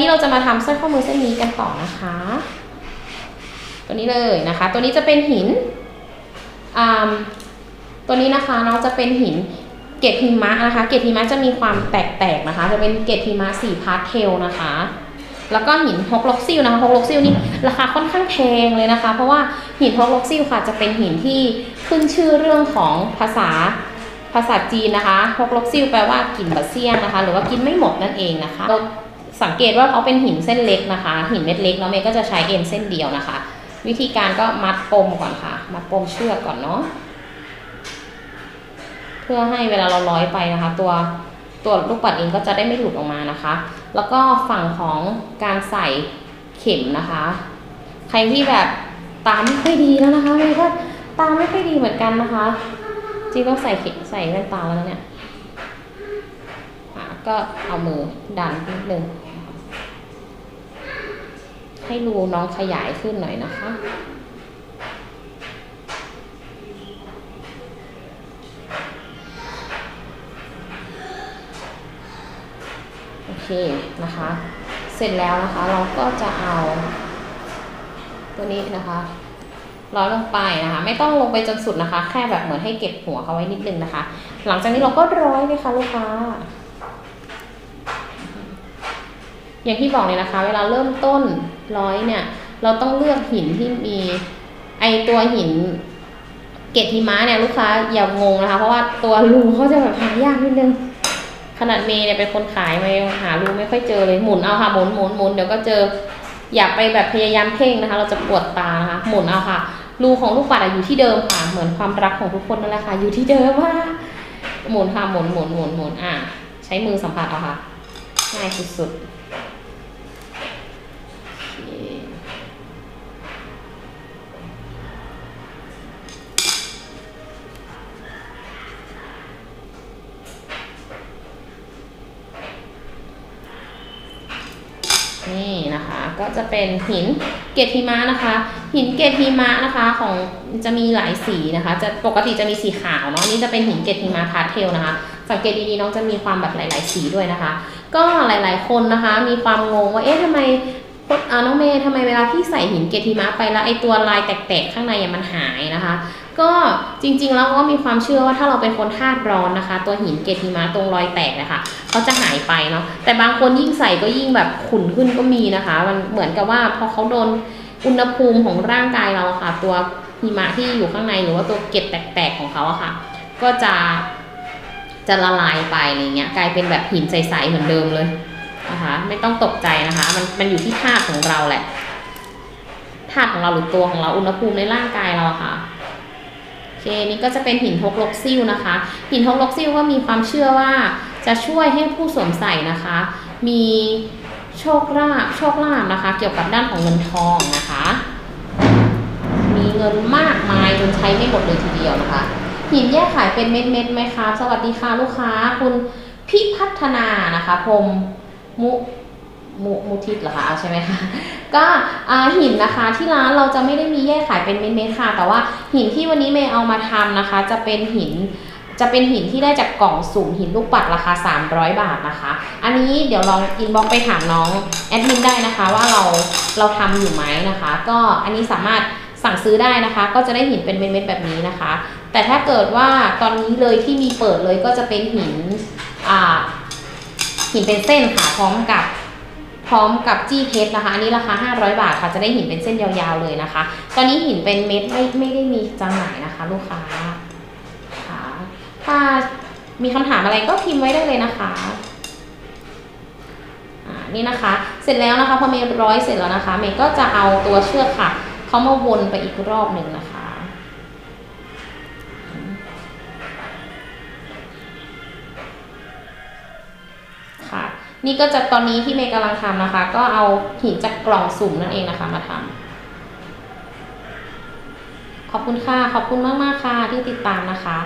นี้เราจะมาทำสร้อยข้อมือเส้นนี้กันต่อนะคะตัวนี้เลยนะคะตัวนี้จะเป็นหินตัวนี้นะคะน้องจะเป็นหินเกล็ดหิมะนะคะเกล็ดหิมะจะมีความแตกๆนะคะจะเป็นเกล็ดหิมะสีพาสเทลนะคะแล้วก็หินฮอกล็อกซิลนะคะฮอกล็อกซิลนี่ราคาค่อนข้างแพงเลยนะคะเพราะว่าหินฮอกล็อกซิลค่ะจะเป็นหินที่ขึ้นชื่อเรื่องของภาษาจีนนะคะฮอกล็อกซิลแปลว่ากินบะเซียงนะคะหรือว่ากินไม่หมดนั่นเองนะคะเราสังเกตว่าเขาเป็นหินเส้นเล็กนะคะหินเม็ดเล็กเนาะเมย์ก็จะใช้เอ็นเส้นเดียวนะคะวิธีการก็มัดปมก่อนค่ะมัดปมเชือกก่อนเนาะเพื่อให้เวลาเราร้อยไปนะคะตัวลูกปัดเองก็จะได้ไม่หลุดออกมานะคะแล้วก็ฝั่งของการใส่เข็มนะคะใครที่แบบตาไม่ค่อยดีแล้วนะคะเมย์ก็ตาไม่ค่อยดีเหมือนกันนะคะจริงต้องใส่เข็มใส่แว่นตาแล้วเนี่ยก็เอามือดันนิดนึงให้รูน้องขยายขึ้นหน่อยนะคะโอเคนะคะเสร็จแล้วนะคะเราก็จะเอาตัวนี้นะคะร้อยลงไปนะคะไม่ต้องลงไปจนสุดนะคะแค่แบบเหมือนให้เก็บหัวเขาไว้นิดนึงนะคะหลังจากนี้เราก็ร้อยเลยค่ะลูกค้าอย่างที่บอกเลยนะคะเวลาเริ่มต้นร้อยเนี่ยเราต้องเลือกหินที่มีตัวหินเกล็ดหิมะเนี่ยลูกค้าอย่างงนะคะเพราะว่าตัวรูเขาจะแบบหายากนิดนึงขนาดเมย์เนี่ยเป็นคนขายมาหารูไม่ค่อยเจอเลยหมุนเอาค่ะหมุนเดี๋ยวก็เจออยากไปแบบพยายามเพ่งนะคะเราจะปวดตานะคะหมุนเอาค่ะรูของลูกปัดอยู่ที่เดิมค่ะเหมือนความรักของทุกคนนั่นแหละค่ะอยู่ที่เดิมว่าหมุนค่ะหมุนใช้มือสัมผัสเอาค่ะง่ายสุดๆนี่นะคะก็จะเป็นหินเกล็ดหิมะนะคะหินเกล็ดหิมะนะคะของจะมีหลายสีนะคะจะปกติจะมีสีขาวเนาะนี่จะเป็นหินเกล็ดหิมะพาสเทลนะคะสังเกตดีๆน้องจะมีความแบบหลายๆสีด้วยนะคะก็หลายๆคนนะคะมีความงงว่าเอ๊ะทำไมน้องเมย์ทำไมเวลาที่ใส่หินเกล็ดหิมะไปแล้วไอตัวลายแตกๆข้างในมันหายนะคะก็จริงๆแล้วก็มีความเชื่อว่าถ้าเราเป็นคนธาตุร้อนนะคะตัวหินเกล็ดหิมะตรงรอยแตกนะคะเขาจะหายไปเนาะแต่บางคนยิ่งใส่ก็ยิ่งแบบขุ่นขึ้นก็มีนะคะมันเหมือนกับว่าพอเขาโดนอุณหภูมิของร่างกายเราค่ะตัวหิมะที่อยู่ข้างในหรือว่าตัวเกล็ดแตกๆของเขาอะค่ะก็จะละลายไปอะไรเงี้ยกลายเป็นแบบหินใสๆเหมือนเดิมเลยนะคะไม่ต้องตกใจนะคะมันอยู่ที่ธาตุของเราแหละธาตุของเราหรือตัวของเราอุณหภูมิในร่างกายเราค่ะโอเคนี่ก็จะเป็นหินฮอกล็อกซิลนะคะหินฮอกล็อกซิลก็มีความเชื่อว่าจะช่วยให้ผู้สวมใส่นะคะมีโชคลาภนะคะเกี่ยวกับด้านของเงินทองนะคะมีเงินมากมายจนใช้ไม่หมดเลยทีเดียวนะคะหินแยกขายเป็นเม็ดๆไหมคะสวัสดีค่ะลูกค้าคุณพิพัฒนานะคะพรมมุทิตเหรอคะใช่ไหมคะก็หินนะคะที่ร้านเราจะไม่ได้มีแยกขายเป็นเม็ดๆค่ะแต่ว่าหินที่วันนี้เมย์เอามาทำนะคะจะเป็นหินที่ได้จากกล่องสุ่มหินลูกปัดราคา300บาทนะคะอันนี้เดี๋ยวลองอินบ็อกซ์ไปถามน้องแอดมินได้นะคะว่าเราทำอยู่ไหมนะคะก็อันนี้สามารถสั่งซื้อได้นะคะก็จะได้หินเป็นเม็ดๆแบบนี้นะคะแต่ถ้าเกิดว่าตอนนี้เลยที่มีเปิดเลยก็จะเป็นหินเป็นเส้นค่ะพร้อมกับจี้เพชรนะคะอันนี้ราคา500บาทค่ะจะได้หินเป็นเส้นยาวๆเลยนะคะตอนนี้หินเป็นเม็ดไม่ได้มีจำหน่ายนะคะลูกค้าค่ะถ้ามีคำถามอะไรก็พิมพ์ไว้ได้เลยนะคะนี่นะคะเสร็จแล้วนะคะพอเมย์ร้อยเสร็จแล้วนะคะเมย์ก็จะเอาตัวเชือกค่ะเขามาวนไปอีกรอบหนึ่งนะคะค่ะนี่ก็จะตอนนี้ที่เมย์กำลังทำนะคะก็เอาหินจากกล่องสุ่มนั่นเองนะคะมาทำขอบคุณค่ะขอบคุณมากๆค่ะที่ติดตามนะคะ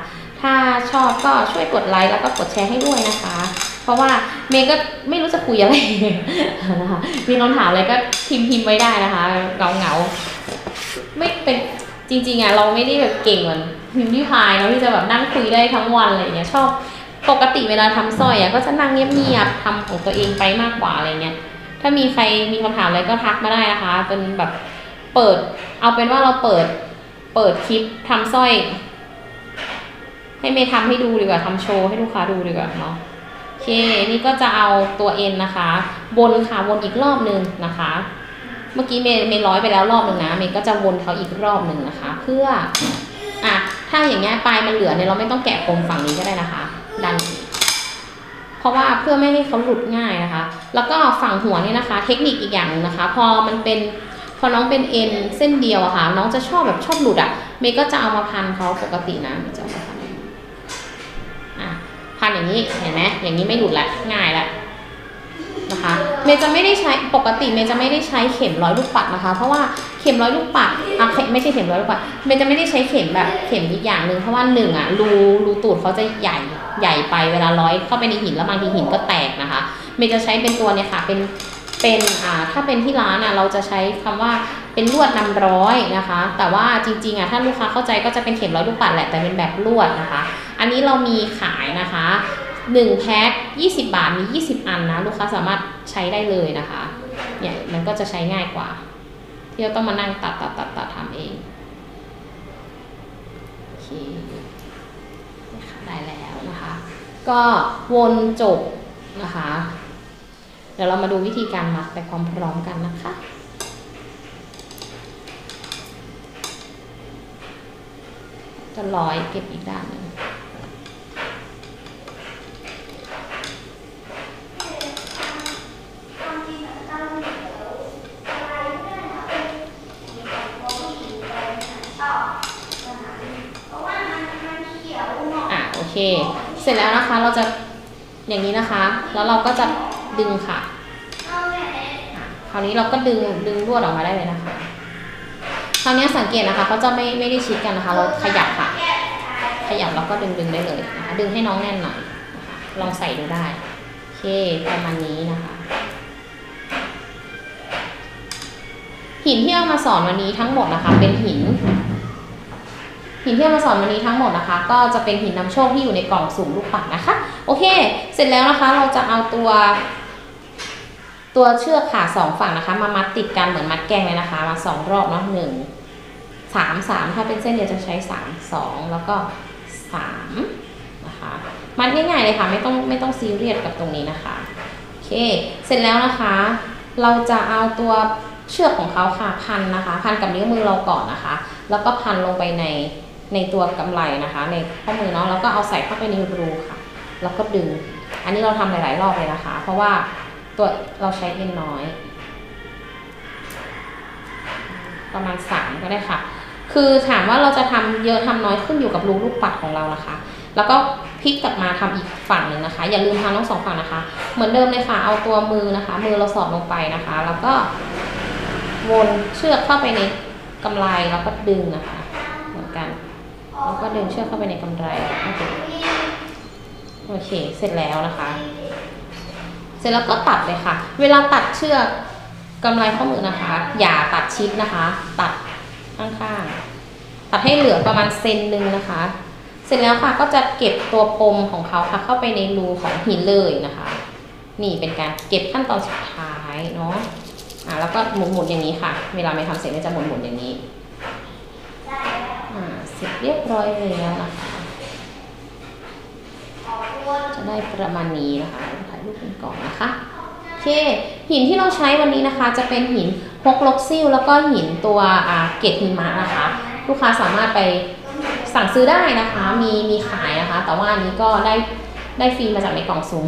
ถ้าชอบก็ช่วยกดไลค์แล้วก็กดแชร์ให้ด้วยนะคะเพราะว่าเมย์ก็ไม่รู้จะคุยอะไรนะคะมีคำถามอะไรก็พิมพ์ไว้ได้นะคะเงาไม่เป็นจริงๆอ่ะเราไม่ได้แบบเก่งเหมือนพิมพ์ที่พายเราที่จะแบบนั่งคุยได้ทั้งวันอะไรอย่างเงี้ยชอบปกติเวลาทำสร้อยอ่ะก็จะนั่งเงียบๆทำของตัวเองไปมากกว่าอะไรเงี้ย ถ้ามีใครมีคำถามอะไรก็ทักมาได้นะคะเป็นแบบเปิดเอาเป็นว่าเราเปิดคลิปทำสร้อยให้เมย์ทำให้ดูดีกว่าทำโชว์ให้ลูกค้าดูดีกว่าเนาะโอเคนี่ก็จะเอาตัว N นะคะวนค่ะวนอีกรอบหนึ่งนะคะเมื่อกี้เมย์ร้อยไปแล้วรอบหนึ่งนะเมย์ก็จะวนเขาอีกรอบหนึ่งนะคะเพื่ออ่ะถ้าอย่างเงี้ยปลายมันเหลือเนี่ยเราไม่ต้องแกะปมฝั่งนี้ก็ได้นะคะดันเพราะว่าเพื่อไม่ให้เขาหลุดง่ายนะคะแล้วก็ฝั่งหัวนี่นะคะเทคนิคอีกอย่างนะคะพอน้องเป็น N เส้นเดียวอะค่ะน้องจะชอบแบบชอบหลุดอะเมย์ก็จะเอามาพันเขาปกตินะจะพันอย่างนี้เห็นไหมอย่างนี้ไม่หลุดละง่ายละนะคะเมย์จะไม่ได้ใช้ปกติเมย์จะไม่ได้ใช้เข็มร้อยลูกปัดนะคะเพราะว่าเข็มร้อยลูกปัดไม่ใช่เข็มร้อยลูกปัดเมย์จะไม่ได้ใช้เข็มแบบเข็มอีกอย่างหนึ่งเพราะว่าหนึ่งอะรูตูดเขาจะใหญ่ไปเวลาร้อยเข้าไปในหินแล้วบางทีหินก็แตกนะคะเมย์จะใช้เป็นตัวเนี่ยค่ะเป็นถ้าเป็นที่ร้านอะเราจะใช้คำว่าเป็นลวดนำร้อยนะคะแต่ว่าจริงๆอะถ้าลูกค้าเข้าใจก็จะเป็นเข็มร้อยลูกปัดแหละแต่เป็นแบบลวดนะคะอันนี้เรามีขายนะคะ1แพ็ค20บาทมี20อันนะลูกค้าสามารถใช้ได้เลยนะคะเนี่ยมันก็จะใช้ง่ายกว่าที่เราต้องมานั่งตัดทำเองโอเคได้แล้วนะคะก็วนจบนะคะเดี๋ยวเรามาดูวิธีการมัดไปพร้อมๆกันนะคะจะร้อยเก็บอีกด้านหนึ่งโอเคเสร็จแล้วนะคะเราจะอย่างนี้นะคะแล้วเราก็จะดึงค่ะคราวนี้เราก็ดึงลวดออกมาได้เลยนะคะคราวนี้สังเกตนะคะเขาจะไม่ได้ชิดกันนะคะเราขยับค่ะขยับแล้วก็ดึงได้เลยนะคะดึงให้น้องแน่นหน่อยนะคะลองใส่ดูได้โอเคประมาณนี้นะคะหินที่เอามาสอนวันนี้ทั้งหมดนะคะเป็นหินที่มาสอนวันนี้ทั้งหมดนะคะก็จะเป็นหินนำโชคที่อยู่ในกล่องสุ่มลูกปัดนะคะโอเคเสร็จแล้วนะคะเราจะเอาตัวเชือกค่ะสองฝั่งนะคะมามัดติดกันเหมือนมัดแกงเลยนะคะมาสองรอบเนาะ1 3 3ถ้าเป็นเส้นเดียวจะใช้3 2แล้วก็3นะคะมัดง่ายๆเลยค่ะไม่ต้องซีเรียสกับตรงนี้นะคะโอเคเสร็จแล้วนะคะเราจะเอาตัวเชือกของเขาค่ะพันนะคะพันกับนิ้วมือเราก่อนนะคะแล้วก็พันลงไปในตัวกำไลนะคะในข้อมือเนาะแล้วก็เอาใส่เข้าไปในรูค่ะแล้วก็ดึงอันนี้เราทำหลายๆรอบเลยนะคะเพราะว่าตัวเราใช้เอ็นน้อยประมาณ3ก็ได้ค่ะคือถามว่าเราจะทำเยอะทำน้อยขึ้นอยู่กับรูลูกปัดของเรานะคะแล้วก็พลิกกลับมาทำอีกฝั่งหนึ่งนะคะอย่าลืมทำทั้งสองฝั่งนะคะเหมือนเดิมเลยค่ะเอาตัวมือนะคะมือเราสอดลงไปนะคะแล้วก็วนเชือกเข้าไปในกำไลแล้วก็ดึงนะคะเหมือนกันแล้วก็ดึงเชือกเข้าไปในกำไลโอเคเสร็จแล้วนะคะเสร็จแล้วก็ตัดเลยค่ะเวลาตัดเชือกกำไลข้อมือนะคะอย่าตัดชิดนะคะตัดข้างๆตัดให้เหลือประมาณเซนนึงนะคะเสร็จแล้วค่ะก็จะเก็บตัวปมของเขาค่ะเข้าไปในรูของหินเลยนะคะนี่เป็นการเก็บขั้นตอนสุดท้ายเนาะแล้วก็หมุนอย่างนี้ค่ะเวลาไม่ทำเสร็จก็จะหมุนอย่างนี้เสร็จเรียบร้อยแล้วนะคะจะได้ประมาณนี้นะคะถ่ายรูปเป็นกล่องนะคะโอเคหินที่เราใช้วันนี้นะคะจะเป็นหินฮกลกซิ่วแล้วก็หินตัวเกตหิมะนะคะลูกค้าสามารถไปสั่งซื้อได้นะคะมีขายนะคะแต่ว่าอันนี้ก็ได้ฟรีมาจากในกล่องสุ่ม